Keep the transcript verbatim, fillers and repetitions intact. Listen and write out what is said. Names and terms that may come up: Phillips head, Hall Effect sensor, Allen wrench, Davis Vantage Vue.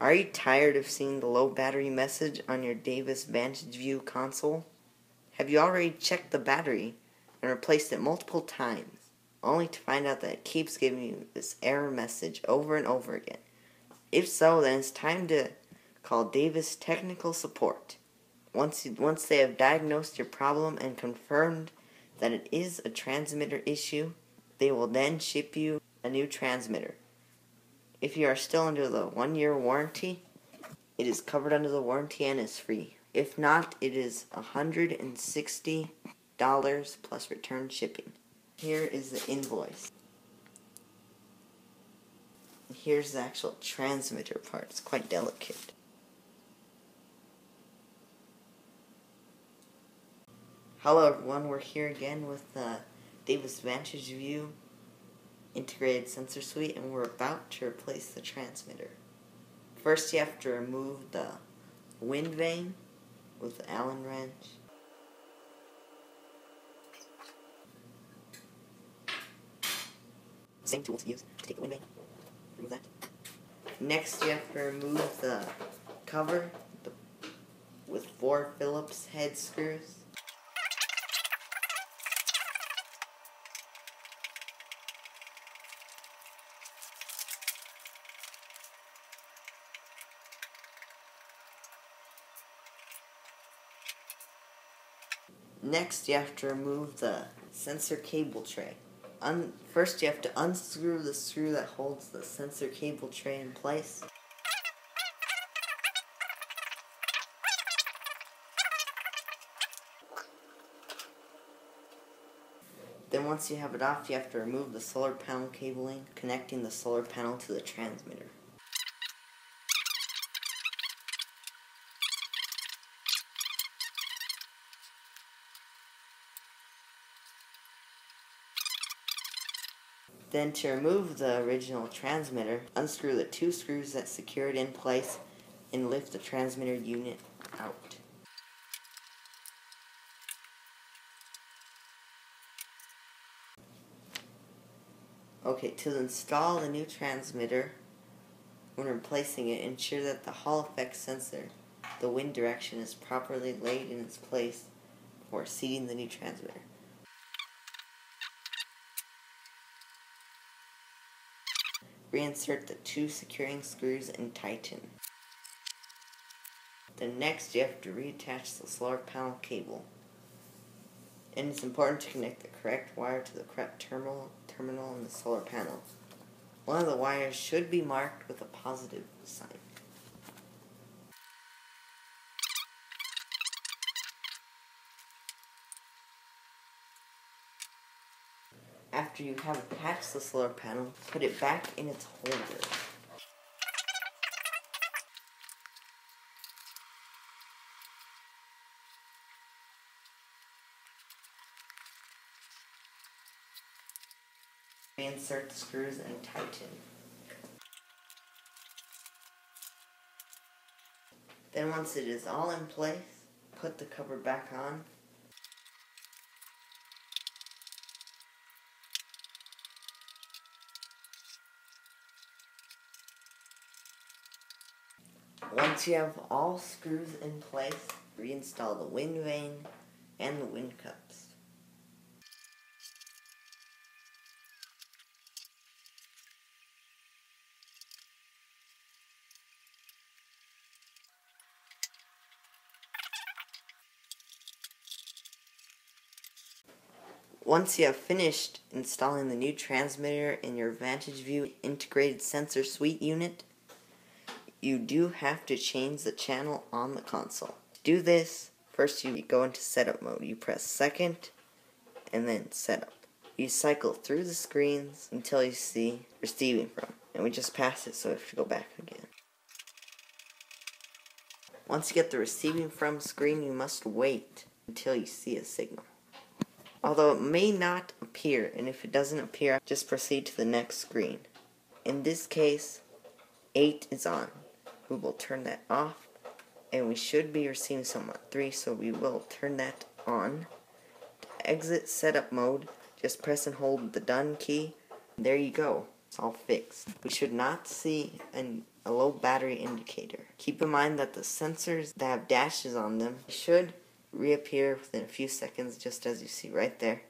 Are you tired of seeing the low battery message on your Davis Vantage Vue console? Have you already checked the battery and replaced it multiple times, only to find out that it keeps giving you this error message over and over again? If so, then it's time to call Davis Technical Support. Once, you, once they have diagnosed your problem and confirmed that it is a transmitter issue, they will then ship you a new transmitter. If you are still under the one-year warranty, it is covered under the warranty and is free. If not, it is one hundred sixty dollars plus return shipping. Here is the invoice. Here's the actual transmitter part. It's quite delicate. Hello everyone, we're here again with the Davis Vantage Vue integrated sensor suite, and we're about to replace the transmitter. First, you have to remove the wind vane with the Allen wrench. Same tool to use to take the wind vane. Remove that. Next, you have to remove the cover the, with four Phillips head screws. Next, you have to remove the sensor cable tray. Un First, you have to unscrew the screw that holds the sensor cable tray in place. Then once you have it off, you have to remove the solar panel cabling connecting the solar panel to the transmitter. Then to remove the original transmitter, unscrew the two screws that secure it in place and lift the transmitter unit out. Okay, to install the new transmitter, when replacing it, ensure that the Hall Effect sensor, the wind direction, is properly laid in its place before seating the new transmitter. Reinsert the two securing screws and tighten. Then next, you have to reattach the solar panel cable. And it's important to connect the correct wire to the correct terminal, terminal in the solar panel. One of the wires should be marked with a positive sign. After you have attached the solar panel, put it back in its holder. Reinsert the screws and tighten. Then once it is all in place, put the cover back on. Once you have all screws in place, reinstall the wind vane and the wind cups. Once you have finished installing the new transmitter in your Vantage Vue integrated sensor suite unit, you do have to change the channel on the console. To do this, first you go into setup mode. You press second and then setup. You cycle through the screens until you see receiving from. And we just passed it, so we have to go back again. Once you get the receiving from screen, you must wait until you see a signal. Although it may not appear, and if it doesn't appear, just proceed to the next screen. In this case, eight is on. We will turn that off, and we should be receiving something on three, so we will turn that on. To exit setup mode, just press and hold the done key. There you go. It's all fixed. We should not see an a low battery indicator. Keep in mind that the sensors that have dashes on them should reappear within a few seconds, just as you see right there.